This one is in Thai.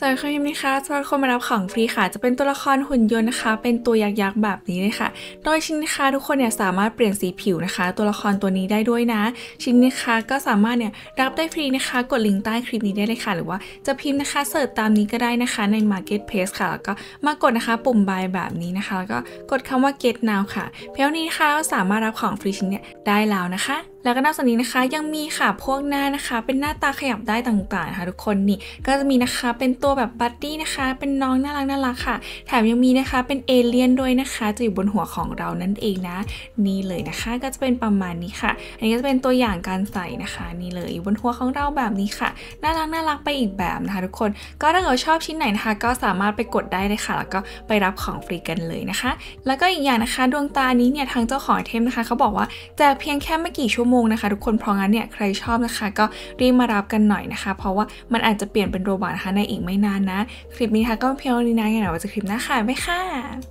สวัสดีค่ะยิมนะคะสำหรับคนมารับของฟรีค่ะจะเป็นตัวละครหุ่นยนต์นะคะเป็นตัวยักษ์ๆแบบนี้เลยค่ะโดยชิ้นนะคะทุกคนเนี่ยสามารถเปลี่ยนสีผิวนะคะตัวละครตัวนี้ได้ด้วยนะชิ้นนะคะก็สามารถเนี่ยรับได้ฟรีนะคะกดลิงก์ใต้คลิปนี้ได้เลยค่ะหรือว่าจะพิมพ์นะคะเสิร์ชตามนี้ก็ได้นะคะใน Marketplace ค่ะแล้วก็มากดนะคะปุ่ม Buy แบบนี้นะคะแล้วก็กดคำว่า Get Now ค่ะเพียงนี้ค่ะก็สามารถรับของฟรีชิ้นเนี่ยได้แล้วนะคะแล้วก็นอกจากนี้นะคะยังมีค่ะพวกหน้านะคะเป็นหน้าตาขยับได้ต่างๆนะคะทุกคนนี่ก็จะมีนะคะเป็นตัวแบบบัดดี้นะคะเป็นน้องน่ารักน่ารักค่ะแถมยังมีนะคะเป็นเอเลี่ยนด้วยนะคะจะอยู่บนหัวของเรานั่นเองนะนี่เลยนะคะก็จะเป็นประมาณนี้ค่ะอันนี้ก็จะเป็นตัวอย่างการใส่นะคะนี่เลยอยู่บนหัวของเราแบบนี้ค่ะน่ารักน่ารักไปอีกแบบนะคะทุกคนก็ถ้าเกิดชอบชิ้นไหนนะคะก็สามารถไปกดได้เลยค่ะแล้วก็ไปรับของฟรีกันเลยนะคะแล้วก็อีกอย่างนะคะดวงตานี้เนี่ยทางเจ้าของไอเทมนะคะเขาบอกว่าแจกเพียงแค่ไม่กี่ชั่วโมงนะคะทุกคนเพราะงั้นเนี่ยใครชอบนะคะก็รีบมารับกันหน่อยนะคะเพราะว่ามันอาจจะเปลี่ยนเป็นโรบอทนะคะในอีกไม่นานนะคลิปนี้ค่ะก็เพียงเท่านี้นะอย่างไรว่าจะคลิปหน้าค่ะบ๊ายบายค่ะ